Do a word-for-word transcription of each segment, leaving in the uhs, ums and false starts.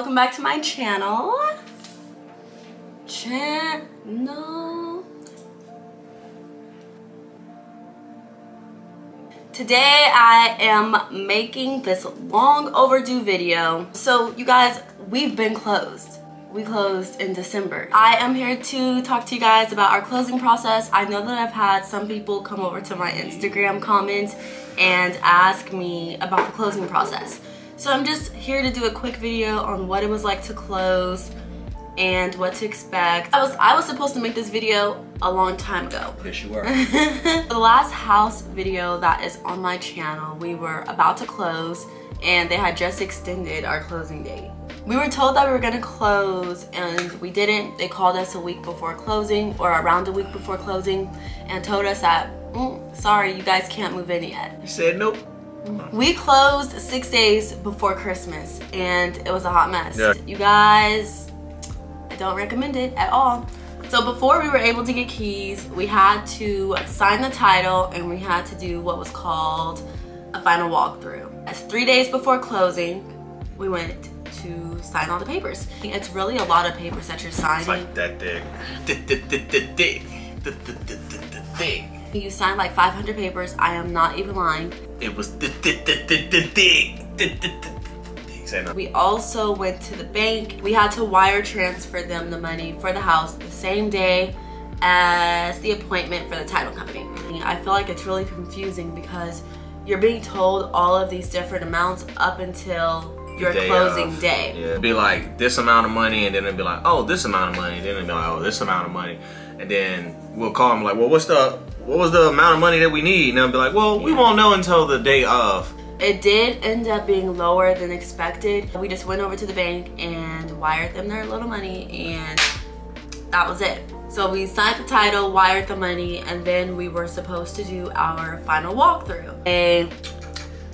welcome back to my channel. Channel. Today I am making this long overdue video. So you guys, we've been closed. We closed in December. I am here to talk to you guys about our closing process. I know that I've had some people come over to my Instagram comments and ask me about the closing process. So I'm just here to do a quick video on what it was like to close and what to expect. I was I was supposed to make this video a long time ago. Yes, you were. The last house video that is on my channel, we were about to close and they had just extended our closing date. We were told that we were gonna close and we didn't. They called us a week before closing or around a week before closing and told us that, mm, sorry, you guys can't move in yet. You said nope. We closed six days before Christmas and it was a hot mess. Yeah. You guys, I don't recommend it at all. So before we were able to get keys, we had to sign the title and we had to do what was called a final walkthrough. That's three days before closing, we went to sign all the papers. It's really a lot of papers that you're signing. It's like that thing. You signed like five hundred papers. I am not even lying. It was the thing. We also went to the bank. We had to wire transfer them the money for the house the same day as the appointment for the title company. I feel like it's really confusing because you're being told all of these different amounts up until your day closing of. day. Yeah. It'd be like this amount of money, and then it'd be like, oh, this amount of money, and then it'd be like, oh, this amount of money, and then we'll call them like, well, what's the, what was the amount of money that we need? And they'll be like, well, yeah, we won't know until the day of. It did end up being lower than expected. We just went over to the bank and wired them their little money, and that was it. So we signed the title, wired the money, and then we were supposed to do our final walkthrough. A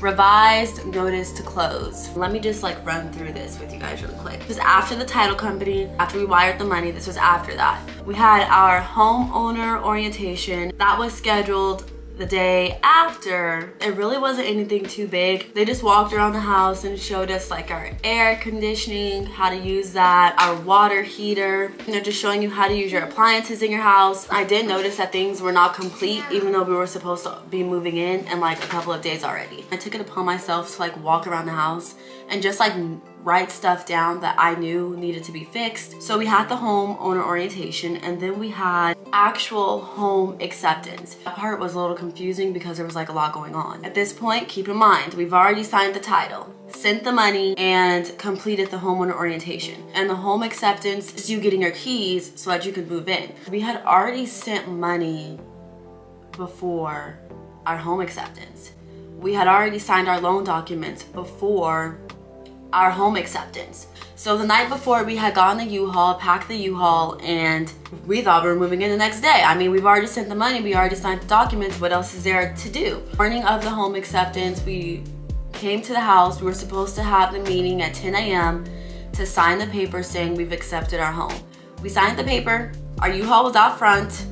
revised notice to close. Let me just like run through this with you guys really quick. It was after the title company, after we wired the money, this was after that. We had our homeowner orientation. That was scheduled the day after. It really wasn't anything too big. They just walked around the house and showed us like our air conditioning, how to use that, our water heater. You know, just showing you how to use your appliances in your house. I did notice that things were not complete even though we were supposed to be moving in in like a couple of days already. I took it upon myself to like walk around the house and just like write stuff down that I knew needed to be fixed. So we had the home owner orientation and then we had actual home acceptance. That part was a little confusing because there was like a lot going on. At this point, keep in mind, we've already signed the title, sent the money, and completed the homeowner orientation. And the home acceptance is you getting your keys so that you can move in. We had already sent money before our home acceptance. We had already signed our loan documents before our home acceptance. So the night before, we had gotten the U-Haul, packed the U-Haul, and we thought we were moving in the next day. I mean, we've already sent the money, we already signed the documents, what else is there to do? Morning of the home acceptance, we came to the house, we were supposed to have the meeting at ten A M to sign the paper saying we've accepted our home. We signed the paper, our U-Haul was out front.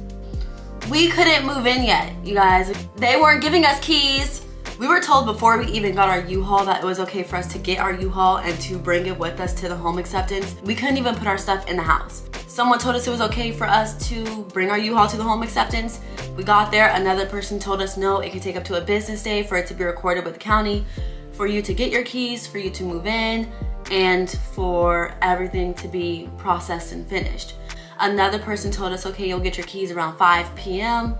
We couldn't move in yet, you guys. They weren't giving us keys. We were told before we even got our U-Haul that it was okay for us to get our U-Haul and to bring it with us to the home acceptance. We couldn't even put our stuff in the house. Someone told us it was okay for us to bring our U-Haul to the home acceptance. We got there, another person told us no, it could take up to a business day for it to be recorded with the county, for you to get your keys, for you to move in, and for everything to be processed and finished. Another person told us, okay, you'll get your keys around five P M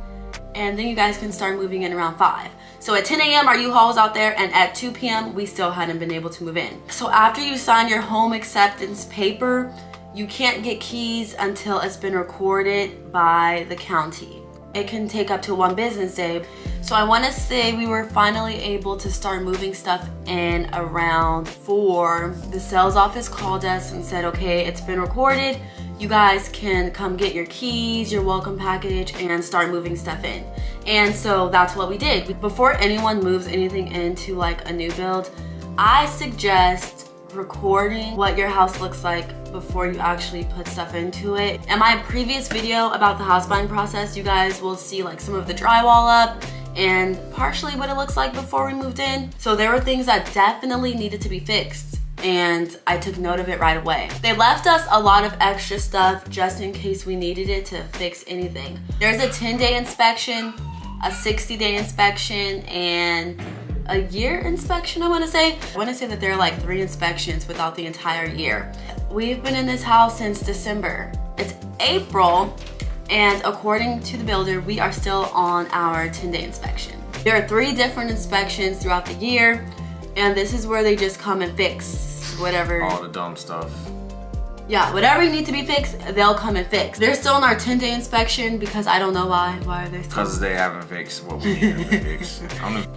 and then you guys can start moving in around five. So at ten A M our U-Haul was out there and at two P M we still hadn't been able to move in. So after you sign your home acceptance paper, you can't get keys until it's been recorded by the county. It can take up to one business day. So I wanna say we were finally able to start moving stuff in around four. The sales office called us and said, okay, it's been recorded. You guys can come get your keys, your welcome package, and start moving stuff in. And so that's what we did. Before anyone moves anything into like a new build, I suggest recording what your house looks like before you actually put stuff into it. In my previous video about the house buying process, you guys will see like some of the drywall up and partially what it looks like before we moved in. So there were things that definitely needed to be fixed. and I took note of it right away. They left us a lot of extra stuff just in case we needed it to fix anything. There's a ten day inspection, a sixty day inspection, and a year inspection, I wanna say. I wanna say that there are like three inspections without the entire year. We've been in this house since December. It's April, and according to the builder, we are still on our ten day inspection. There are three different inspections throughout the year, and this is where they just come and fix whatever. All the dumb stuff. Yeah, whatever you need to be fixed, they'll come and fix. They're still on our ten day inspection because I don't know why. Why are they still? Because they haven't fixed what we need to fix.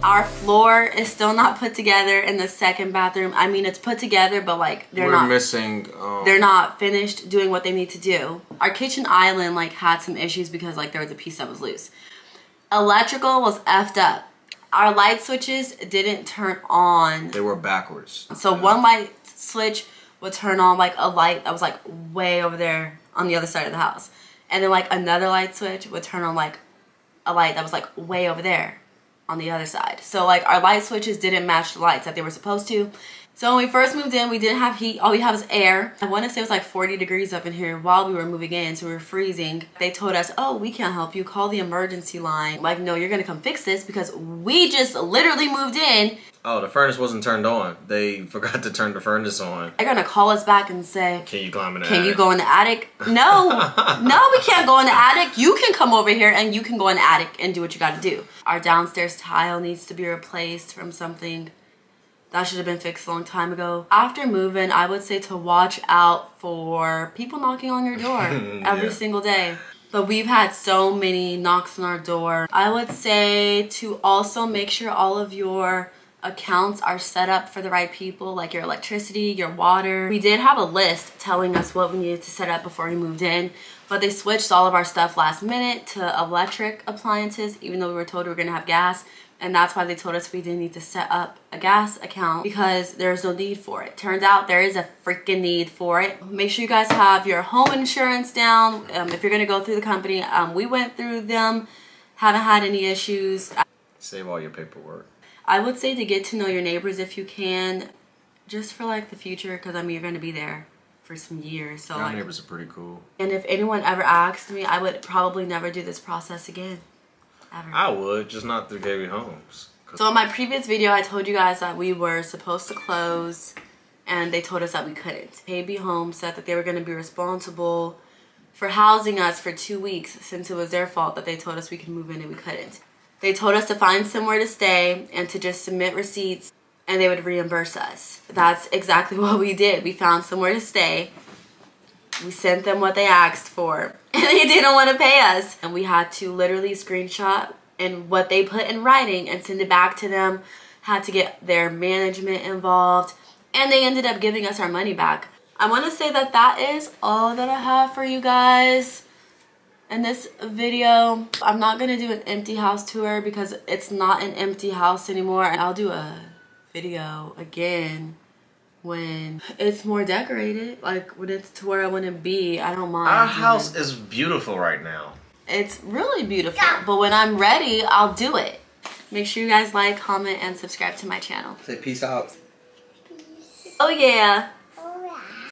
Our floor is still not put together in the second bathroom. I mean, it's put together, but like they're We're not missing. Um, they're not finished doing what they need to do. Our kitchen island like had some issues because like there was a piece that was loose. Electrical was effed up. Our light switches didn't turn on. They were backwards. So yeah. One light switch would turn on like a light that was like way over there on the other side of the house. And then like another light switch would turn on like a light that was like way over there on the other side. So like our light switches didn't match the lights that they were supposed to. So when we first moved in, we didn't have heat. All we had was air. I want to say it was like forty degrees up in here while we were moving in, so we were freezing. They told us, oh, we can't help you. Call the emergency line. Like, no, you're going to come fix this because we just literally moved in. Oh, the furnace wasn't turned on. They forgot to turn the furnace on. They're going to call us back and say, can you climb in the attic? Can you go in the attic? No. No, we can't go in the attic. You can come over here and you can go in the attic and do what you got to do. Our downstairs tile needs to be replaced from something. That should have been fixed a long time ago. After moving, I would say to watch out for people knocking on your door every yeah. single day. But we've had so many knocks on our door. I would say to also make sure all of your accounts are set up for the right people, like your electricity, your water. We did have a list telling us what we needed to set up before we moved in, but they switched all of our stuff last minute to electric appliances, even though we were told we were gonna have gas. And that's why they told us we didn't need to set up a gas account because there's no need for it. Turns out there is a freaking need for it. Make sure you guys have your home insurance down. Um, if you're going to go through the company, um, we went through them, haven't had any issues. Save all your paperwork. I would say to get to know your neighbors if you can, just for like the future, because I mean, you're going to be there for some years. So our neighbors are pretty cool. And if anyone ever asked me, I would probably never do this process again. Ever. I would, just not through K B Homes. So in my previous video, I told you guys that we were supposed to close and they told us that we couldn't. K B Homes said that they were going to be responsible for housing us for two weeks since it was their fault that they told us we could move in and we couldn't. They told us to find somewhere to stay and to just submit receipts and they would reimburse us. That's exactly what we did. We found somewhere to stay. We sent them what they asked for and they didn't want to pay us. And we had to literally screenshot and what they put in writing and send it back to them. Had to get their management involved and they ended up giving us our money back. I want to say that that is all that I have for you guys in this video. I'm not going to do an empty house tour because it's not an empty house anymore. I'll do a video again when it's more decorated, like when it's to where I want to be. I don't mind. Our house is beautiful right now. It's really beautiful, yeah. But when I'm ready, I'll do it. Make sure you guys like, comment, and subscribe to my channel. Say peace out. Peace. Oh yeah.